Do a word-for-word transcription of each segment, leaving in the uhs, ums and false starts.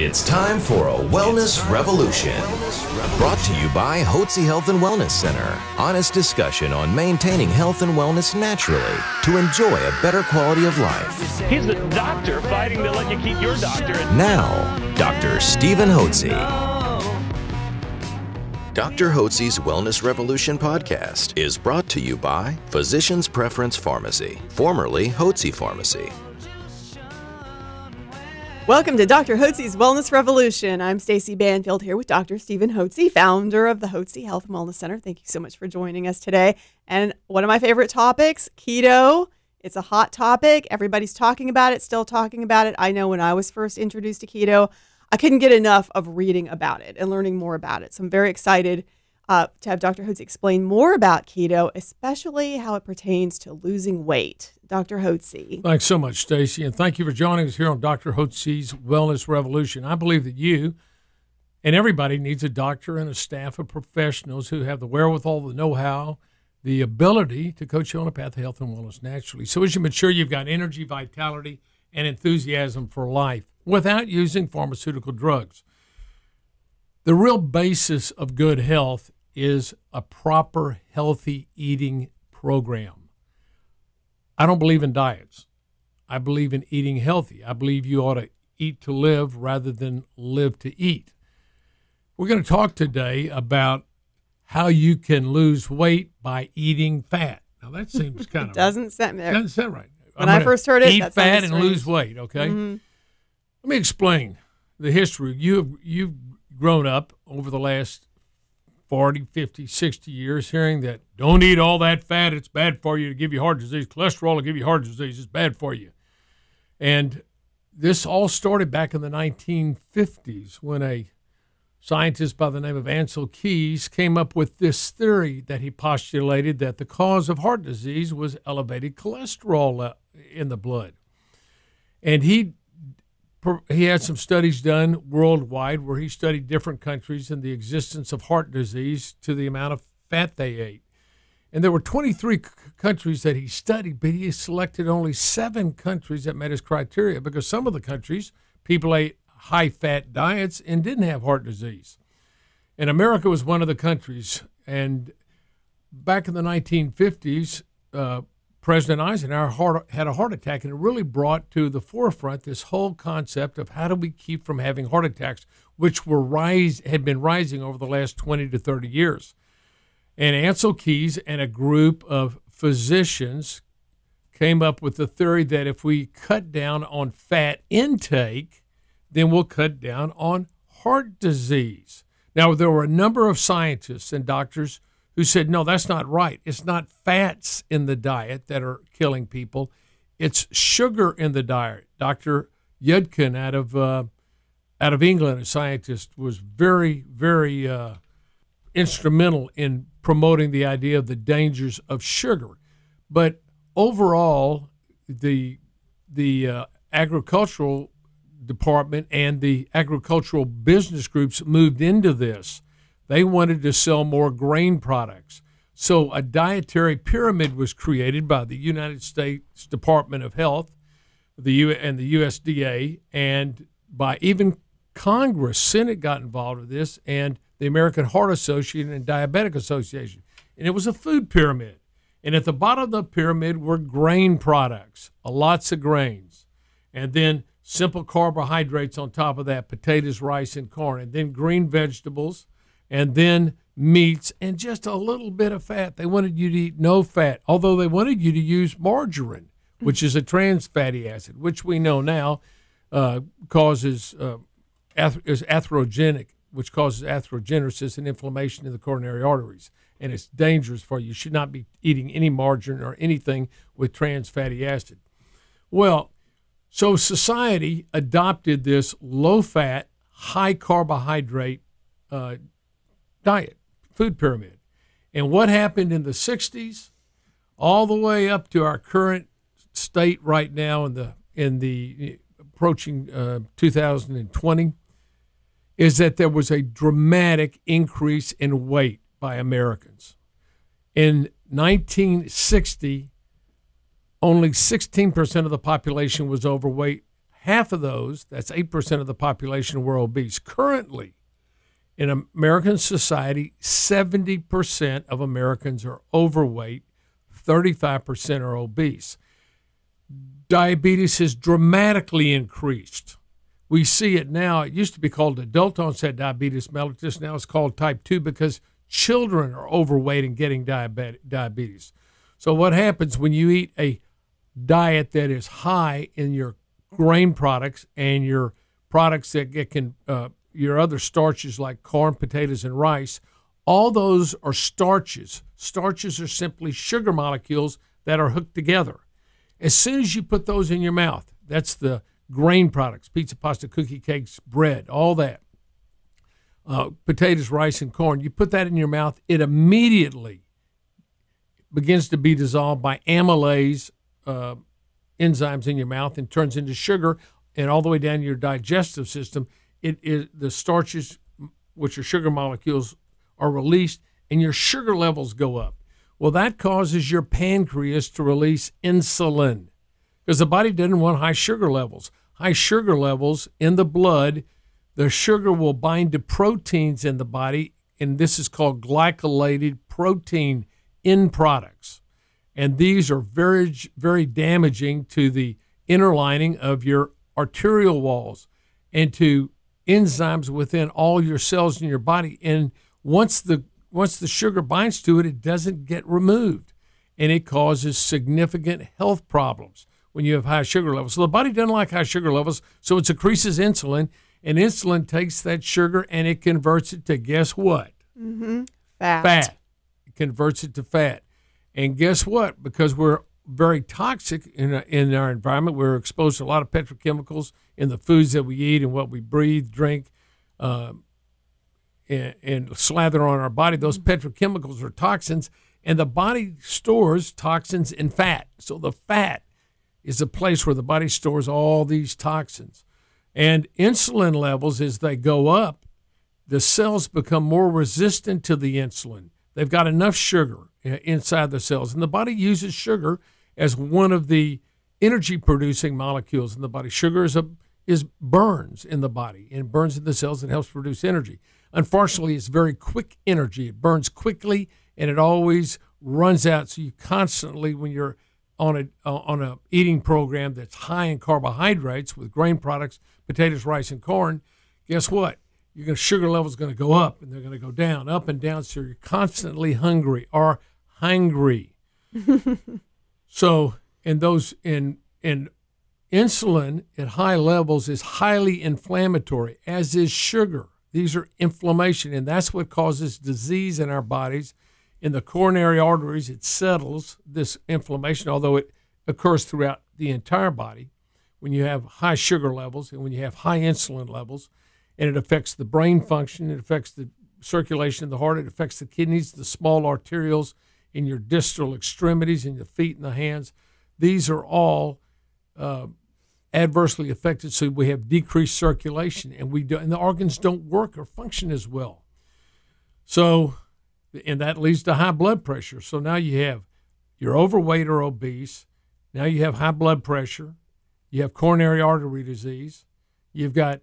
It's time for a wellness revolution. Brought to you by Hotze Health and Wellness Center. Honest discussion on maintaining health and wellness naturally to enjoy a better quality of life. He's the doctor fighting to let you keep your doctor. Now, Doctor Stephen Hotze. Doctor Hotze's Wellness Revolution podcast is brought to you by Physicians Preference Pharmacy, formerly Hotze Pharmacy. Welcome to Doctor Hotze's Wellness Revolution. I'm Stacey Banfield here with Doctor Stephen Hotze, founder of the Hotze Health and Wellness Center. Thank you so much for joining us today. And one of my favorite topics, keto. It's a hot topic. Everybody's talking about it, still talking about it. I know when I was first introduced to keto, I couldn't get enough of reading about it and learning more about it. So I'm very excited uh, to have Doctor Hotze explain more about keto, especially how it pertains to losing weight. Doctor Hotze. Thanks so much, Stacey, and thank you for joining us here on Doctor Hotze's Wellness Revolution. I believe that you and everybody needs a doctor and a staff of professionals who have the wherewithal, the know-how, the ability to coach you on a path of health and wellness naturally. So as you mature, you've got energy, vitality, and enthusiasm for life, without using pharmaceutical drugs. The real basis of good health is a proper, healthy eating program. I don't believe in diets. I believe in eating healthy. I believe you ought to eat to live rather than live to eat. We're going to talk today about how you can lose weight by eating fat. Now, that seems kind of... doesn't sound right. Doesn't sound right. When I first heard it, eat fat and lose weight, okay? Mm-hmm. Let me explain the history. You've, you've grown up over the last forty, fifty, sixty years hearing that don't eat all that fat. It's bad for you. It'll give you heart disease. Cholesterol will give you heart disease. It's bad for you. And this all started back in the nineteen fifties when a scientist by the name of Ancel Keys came up with this theory that he postulated that the cause of heart disease was elevated cholesterol in the blood. And he He had some studies done worldwide where he studied different countries and the existence of heart disease to the amount of fat they ate. And there were twenty-three countries that he studied, but he selected only seven countries that met his criteria because some of the countries, people ate high-fat diets and didn't have heart disease. And America was one of the countries. And back in the nineteen fifties, uh, President Eisenhower had a heart attack, and it really brought to the forefront this whole concept of how do we keep from having heart attacks, which were rise had been rising over the last twenty to thirty years. And Ancel Keys and a group of physicians came up with the theory that if we cut down on fat intake, then we'll cut down on heart disease. Now, there were a number of scientists and doctors who said, no, that's not right. It's not fats in the diet that are killing people. It's sugar in the diet. Doctor Yudkin out of uh, out of England, a scientist, was very, very uh, instrumental in promoting the idea of the dangers of sugar. But overall, the, the uh, agricultural department and the agricultural business groups moved into this. They wanted to sell more grain products. So a dietary pyramid was created by the United States Department of Health the U and the U S D A, and by even Congress. Senate got involved with this, and the American Heart Association and Diabetic Association. And it was a food pyramid. And at the bottom of the pyramid were grain products, lots of grains. And then simple carbohydrates on top of that, potatoes, rice, and corn, and then green vegetables, and then meats, and just a little bit of fat. They wanted you to eat no fat, although they wanted you to use margarine, which is a trans fatty acid, which we know now uh, causes uh, ath is atherogenic, which causes atherogenesis and inflammation in the coronary arteries, and it's dangerous for you. You should not be eating any margarine or anything with trans fatty acid. Well, so society adopted this low-fat, high-carbohydrate uh diet, food pyramid. And what happened in the sixties all the way up to our current state right now in the in the approaching uh, two thousand twenty is that there was a dramatic increase in weight by Americans. In nineteen sixty, only sixteen percent of the population was overweight. half of those, that's eight percent of the population, were obese. Currently, in American society, seventy percent of Americans are overweight, thirty-five percent are obese. Diabetes has dramatically increased. We see it now. It used to be called adult onset diabetes mellitus. Now it's called type two because children are overweight and getting diabetes. So what happens when you eat a diet that is high in your grain products and your products that get can, uh, your other starches like corn, potatoes, and rice, all those are starches. Starches are simply sugar molecules that are hooked together. As soon as you put those in your mouth, that's the grain products, pizza, pasta, cookie, cakes, bread, all that, uh, potatoes, rice, and corn. You put that in your mouth, it immediately begins to be dissolved by amylase uh, enzymes in your mouth and turns into sugar, and all the way down to your digestive system, it is the starches, which are sugar molecules, are released, and your sugar levels go up. Well, that causes your pancreas to release insulin because the body doesn't want high sugar levels. High sugar levels in the blood, the sugar will bind to proteins in the body, and this is called glycolylated protein end products. And these are very, very damaging to the inner lining of your arterial walls and to enzymes within all your cells in your body. And once the Once the sugar binds to it, it doesn't get removed, and it causes significant health problems when you have high sugar levels. So the body doesn't like high sugar levels, so it secretes insulin, and insulin takes that sugar and it converts it to guess what? Mm-hmm. Fat. Fat. It converts it to fat. And guess what? Because we're very toxic in our, in our environment, we're exposed to a lot of petrochemicals in the foods that we eat and what we breathe, drink, uh, And, and slather on our body. Those petrochemicals are toxins, and the body stores toxins in fat. So the fat is the place where the body stores all these toxins. And insulin levels, as they go up, the cells become more resistant to the insulin. They've got enough sugar inside the cells, and the body uses sugar as one of the energy-producing molecules in the body. Sugar is a is burns in the body and burns in the cells and helps produce energy. Unfortunately, it's very quick energy. It burns quickly, and it always runs out. So you constantly, when you're on a uh, on a eating program that's high in carbohydrates with grain products, potatoes, rice, and corn, guess what? Your gonna, sugar level's going to go up, and they're going to go down, up and down. So you're constantly hungry or hungry. So, and those in in insulin at high levels is highly inflammatory, as is sugar. These are inflammation, and that's what causes disease in our bodies. In the coronary arteries, it settles this inflammation, although it occurs throughout the entire body when you have high sugar levels and when you have high insulin levels, and it affects the brain function, it affects the circulation in the heart, it affects the kidneys, the small arterioles in your distal extremities, in the feet and the hands. These are all uh, adversely affected, so we have decreased circulation, and we do, and the organs don't work or function as well. So, and that leads to high blood pressure. So now you have, you're overweight or obese. Now you have high blood pressure. You have coronary artery disease. You've got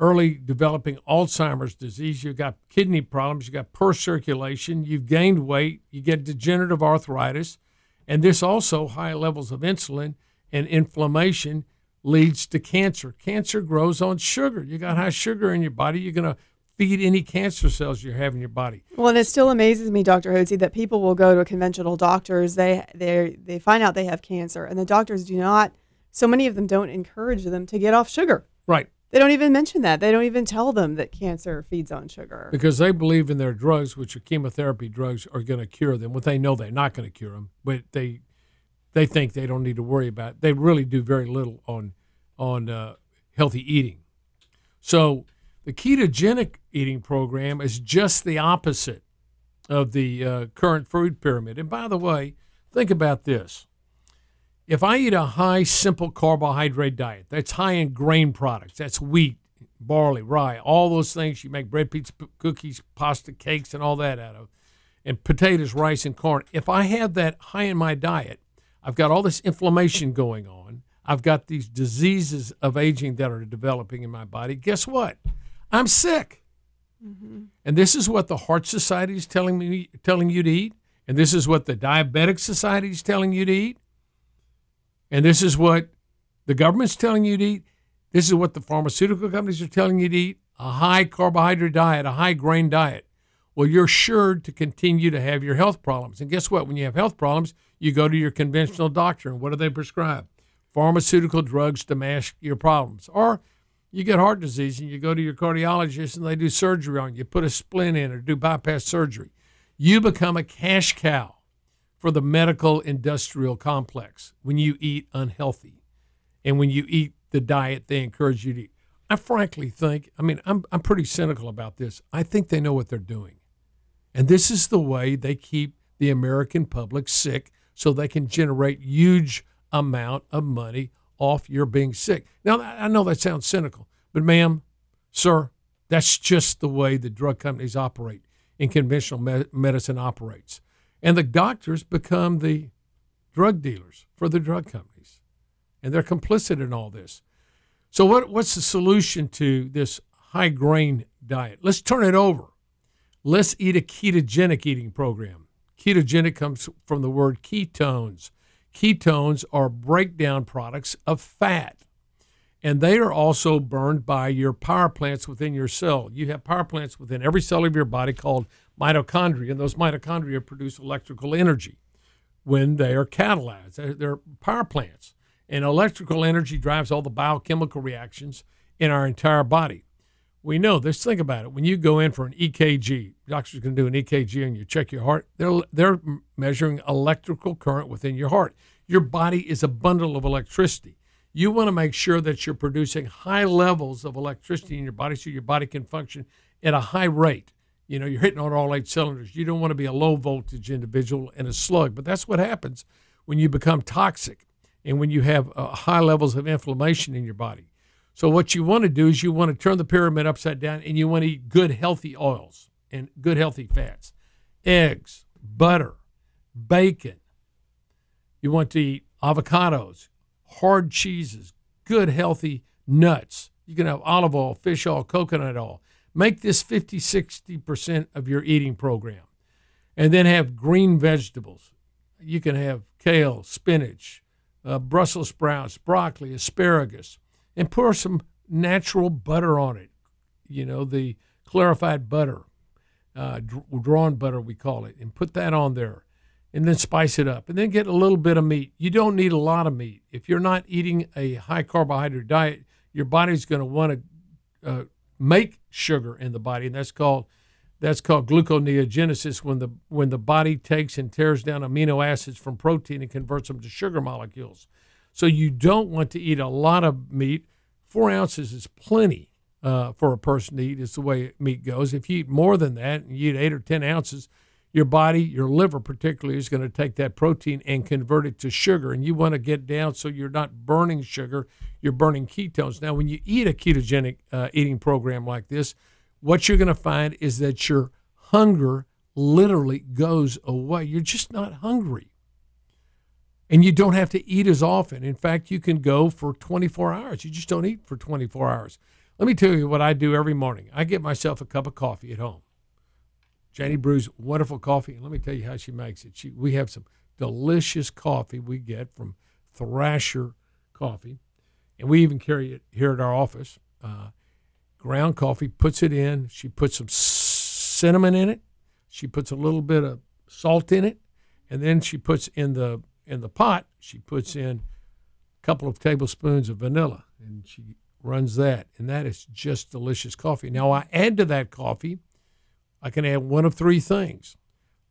early developing Alzheimer's disease. You've got kidney problems. You've got poor circulation. You've gained weight. You get degenerative arthritis, and this also high levels of insulin and inflammation leads to cancer. Cancer grows on sugar. You got high sugar in your body, you're going to feed any cancer cells you have in your body. Well, and it still amazes me, Doctor Hotze, that people will go to conventional doctors, they they they find out they have cancer, and the doctors do not, so many of them don't encourage them to get off sugar. Right. They don't even mention that. They don't even tell them that cancer feeds on sugar. Because they believe in their drugs, which are chemotherapy drugs, are going to cure them. Well, they know they're not going to cure them, but they They think they don't need to worry about it. They really do very little on on uh, healthy eating. So the ketogenic eating program is just the opposite of the uh, current food pyramid. And by the way, think about this. If I eat a high, simple carbohydrate diet, that's high in grain products, that's wheat, barley, rye, all those things you make bread, pizza, cookies, pasta, cakes, and all that out of, and potatoes, rice, and corn. If I have that high in my diet, I've got all this inflammation going on. I've got these diseases of aging that are developing in my body. Guess what? I'm sick. Mm-hmm. And this is what the Heart Society is telling me, telling you to eat. And this is what the Diabetic Society is telling you to eat. And this is what the government's telling you to eat. This is what the pharmaceutical companies are telling you to eat. A high carbohydrate diet, a high grain diet. Well, you're sure to continue to have your health problems. And guess what? When you have health problems, you go to your conventional doctor. And what do they prescribe? Pharmaceutical drugs to mask your problems. Or you get heart disease and you go to your cardiologist and they do surgery on you, put a splint in or do bypass surgery. You become a cash cow for the medical industrial complex when you eat unhealthy and when you eat the diet they encourage you to eat. I frankly think, I mean, I'm, I'm pretty cynical about this. I think they know what they're doing. And this is the way they keep the American public sick so they can generate huge amount of money off your being sick. Now, I know that sounds cynical, but ma'am, sir, that's just the way the drug companies operate and conventional me- medicine operates. And the doctors become the drug dealers for the drug companies. And they're complicit in all this. So what, what's the solution to this high-grain diet? Let's turn it over. Let's eat a ketogenic eating program. Ketogenic comes from the word ketones. Ketones are breakdown products of fat, and they are also burned by your power plants within your cell. You have power plants within every cell of your body called mitochondria, and those mitochondria produce electrical energy when they are catalyzed. They're, they're power plants, and electrical energy drives all the biochemical reactions in our entire body. We know this. Think about it. When you go in for an E K G, doctors can do an E K G and you check your heart. They're, they're measuring electrical current within your heart. Your body is a bundle of electricity. You want to make sure that you're producing high levels of electricity in your body so your body can function at a high rate. You know, you're hitting on all eight cylinders. You don't want to be a low voltage individual and a slug, but that's what happens when you become toxic and when you have uh, high levels of inflammation in your body. So what you want to do is you want to turn the pyramid upside down and you want to eat good, healthy oils and good, healthy fats, eggs, butter, bacon. You want to eat avocados, hard cheeses, good, healthy nuts. You can have olive oil, fish oil, coconut oil. Make this fifty, sixty percent of your eating program. And then have green vegetables. You can have kale, spinach, uh, Brussels sprouts, broccoli, asparagus. And pour some natural butter on it, you know, the clarified butter, uh, drawn butter we call it, and put that on there and then spice it up and then get a little bit of meat. You don't need a lot of meat. If you're not eating a high-carbohydrate diet, your body's going to want to uh, make sugar in the body, and that's called that's called gluconeogenesis, when the, when the body takes and tears down amino acids from protein and converts them to sugar molecules. So you don't want to eat a lot of meat. Four ounces is plenty uh, for a person to eat, is the way meat goes. If you eat more than that, and you eat eight or ten ounces, your body, your liver particularly, is going to take that protein and convert it to sugar. And you want to get down so you're not burning sugar, you're burning ketones. Now, when you eat a ketogenic uh, eating program like this, what you're going to find is that your hunger literally goes away. You're just not hungry. And you don't have to eat as often. In fact, you can go for twenty-four hours. You just don't eat for twenty-four hours. Let me tell you what I do every morning. I get myself a cup of coffee at home. Janie brews wonderful coffee. And let me tell you how she makes it. She, we have some delicious coffee we get from Thrasher Coffee. And we even carry it here at our office. Uh, ground coffee, puts it in. She puts some cinnamon in it. She puts a little bit of salt in it. And then she puts in the... In the pot, she puts in a couple of tablespoons of vanilla, and she runs that. And that is just delicious coffee. Now, I add to that coffee, I can add one of three things.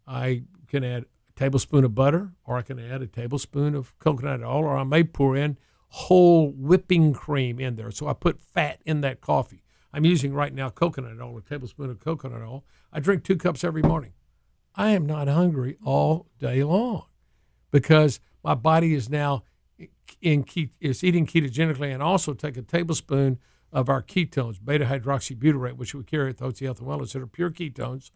I can add a tablespoon of butter, or I can add a tablespoon of coconut oil, or I may pour in whole whipping cream in there. So I put fat in that coffee. I'm using right now coconut oil, a tablespoon of coconut oil. I drink two cups every morning. I am not hungry all day long, because my body is now in is eating ketogenically, and also take a tablespoon of our ketones, beta-hydroxybutyrate, which we carry at the Hotze Health and Wellness Center, pure ketones,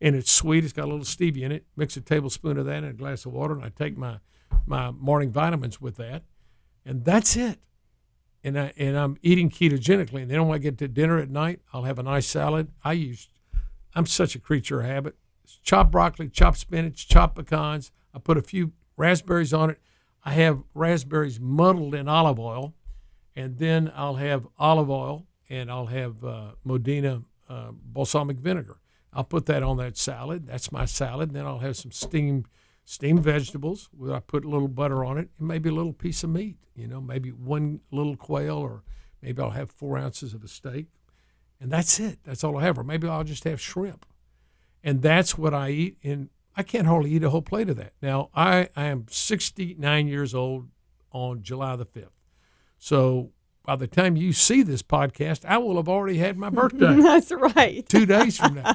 and it's sweet. It's got a little stevia in it. Mix a tablespoon of that in a glass of water, and I take my, my morning vitamins with that. and that's it. And, I, and I'm eating ketogenically, and then when I get to dinner at night, I'll have a nice salad. I use, I'm such a creature of habit. Chopped broccoli, chopped spinach, chopped pecans. I put a few raspberries on it. I have raspberries muddled in olive oil, and then I'll have olive oil, and I'll have uh, Modena uh, balsamic vinegar. I'll put that on that salad. That's my salad. And then I'll have some steamed steamed vegetables where I put a little butter on it, and maybe a little piece of meat, you know, maybe one little quail, or maybe I'll have four ounces of a steak, and that's it. That's all I have. Or maybe I'll just have shrimp, and that's what I eat, and I can't hardly eat a whole plate of that. Now, I, I am sixty-nine years old on July the fifth, so by the time you see this podcast, I will have already had my birthday. That's right. Two days from now.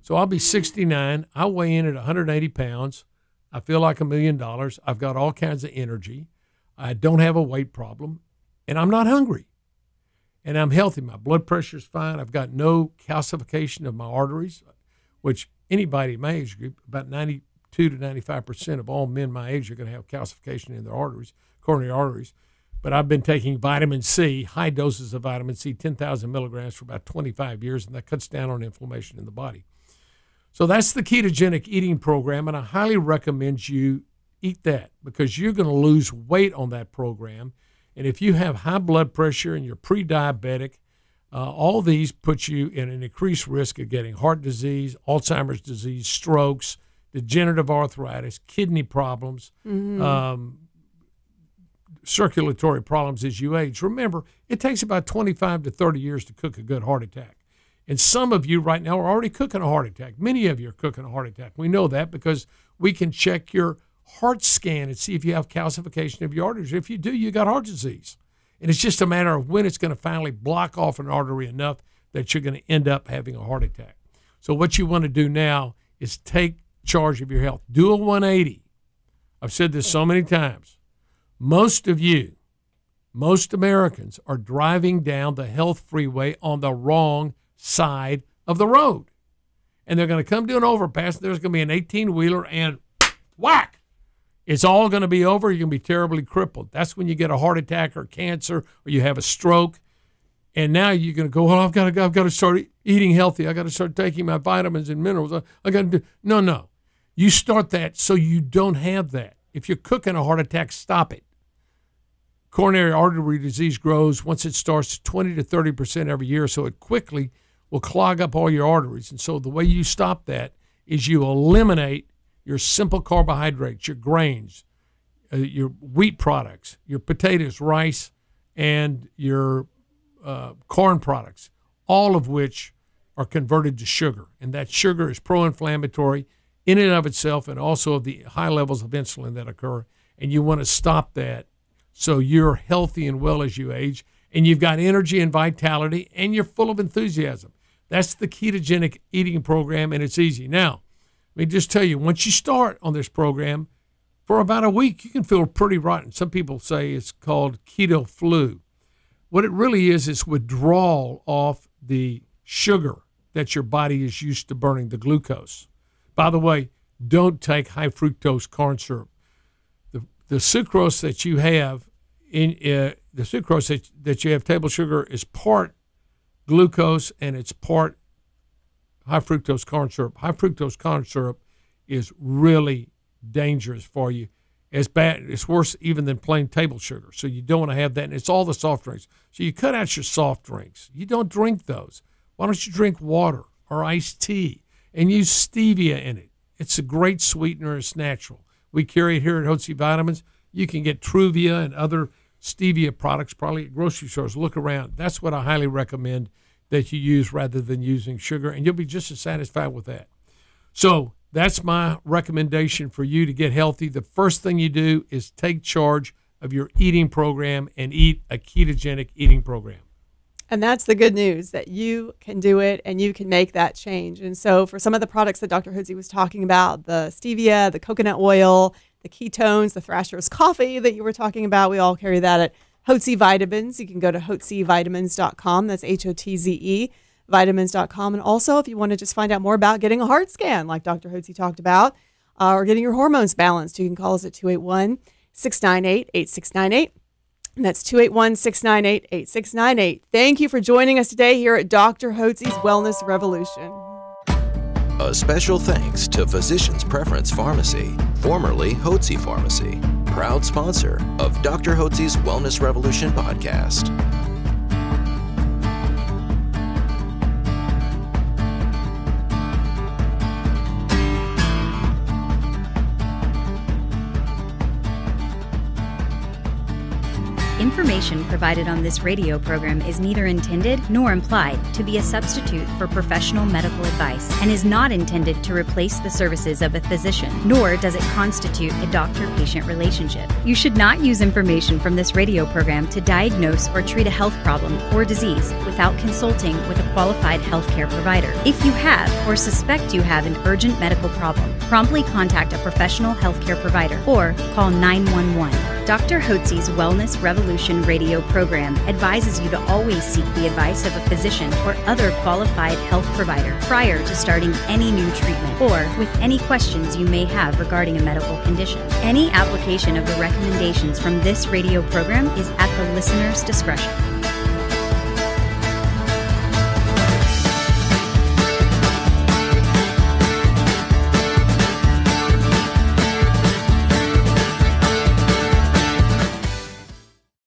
So I'll be sixty-nine. I weigh in at one hundred eighty pounds. I feel like a million dollars. I've got all kinds of energy. I don't have a weight problem, and I'm not hungry, and I'm healthy. My blood pressure's fine. I've got no calcification of my arteries, which anybody in my age group, about ninety-two to ninety-five percent of all men my age are going to have calcification in their arteries, coronary arteries. But I've been taking vitamin C, high doses of vitamin C, ten thousand milligrams for about twenty-five years, and that cuts down on inflammation in the body. So that's the ketogenic eating program, and I highly recommend you eat that because you're going to lose weight on that program. And if you have high blood pressure and you're pre-diabetic, uh, all these put you in an increased risk of getting heart disease, Alzheimer's disease, strokes, degenerative arthritis, kidney problems, mm-hmm. um, circulatory problems as you age. Remember, it takes about twenty-five to thirty years to cook a good heart attack. And some of you right now are already cooking a heart attack. Many of you are cooking a heart attack. We know that because we can check your heart scan and see if you have calcification of your arteries. If you do, you got heart disease. And it's just a matter of when it's going to finally block off an artery enough that you're going to end up having a heart attack. So what you want to do now is take charge of your health. Do a one eighty. I've said this so many times. Most of you, most Americans, are driving down the health freeway on the wrong side of the road. And they're going to come to an overpass. There's going to be an eighteen-wheeler and whack. It's all going to be over. You're going to be terribly crippled. That's when you get a heart attack or cancer or you have a stroke. And now you're going to go, well, I've got to, I've got to start eating healthy. I've got to start taking my vitamins and minerals. I, I got to do. No, no. You start that so you don't have that. If you're cooking a heart attack, stop it. Coronary artery disease grows once it starts twenty to thirty percent every year, so it quickly will clog up all your arteries. And so the way you stop that is you eliminate your simple carbohydrates, your grains, uh, your wheat products, your potatoes, rice, and your uh, corn products, all of which are converted to sugar. And that sugar is pro-inflammatory in and of itself, and also of the high levels of insulin that occur. And you want to stop that so you're healthy and well as you age, and you've got energy and vitality, and you're full of enthusiasm. That's the ketogenic eating program, and it's easy. Now, let me just tell you, once you start on this program, for about a week, you can feel pretty rotten. Some people say it's called keto flu. What it really is is withdrawal off the sugar that your body is used to burning, the glucose. By the way, don't take high fructose corn syrup. The, the sucrose that you have in uh, the sucrose that, that you have, table sugar, is part glucose and it's part high fructose corn syrup. High fructose corn syrup is really dangerous for you. It's bad. It's worse even than plain table sugar. So you don't want to have that. And it's all the soft drinks. So you cut out your soft drinks. You don't drink those. Why don't you drink water or iced tea? And use stevia in it. It's a great sweetener. It's natural. We carry it here at Hotze Vitamins. You can get Truvia and other stevia products probably at grocery stores. Look around. That's what I highly recommend that you use rather than using sugar, and you'll be just as satisfied with that. So that's my recommendation for you to get healthy. The first thing you do is take charge of your eating program and eat a ketogenic eating program. And that's the good news, that you can do it and you can make that change. And so for some of the products that Doctor Hotze was talking about, the stevia, the coconut oil, the ketones, the Thrasher's coffee that you were talking about, we all carry that at Hotze Vitamins. You can go to Hotze Vitamins dot com. That's H O T Z E, vitamins dot com. And also, if you want to just find out more about getting a heart scan, like Doctor Hotze talked about, uh, or getting your hormones balanced, you can call us at two eight one, six nine eight, eight six nine eight. And that's two eight one, six nine eight, eight six nine eight. Thank you for joining us today here at Doctor Hotze's Wellness Revolution. A special thanks to Physicians Preference Pharmacy, formerly Hotze Pharmacy, proud sponsor of Doctor Hotze's Wellness Revolution podcast. Information provided on this radio program is neither intended nor implied to be a substitute for professional medical advice and is not intended to replace the services of a physician, nor does it constitute a doctor-patient relationship. You should not use information from this radio program to diagnose or treat a health problem or disease without consulting with a qualified healthcare provider. If you have or suspect you have an urgent medical problem, promptly contact a professional healthcare provider or call nine one one. Doctor Hotze's Wellness Revolution Radio program advises you to always seek the advice of a physician or other qualified health provider prior to starting any new treatment or with any questions you may have regarding a medical condition. Any application of the recommendations from this radio program is at the listener's discretion.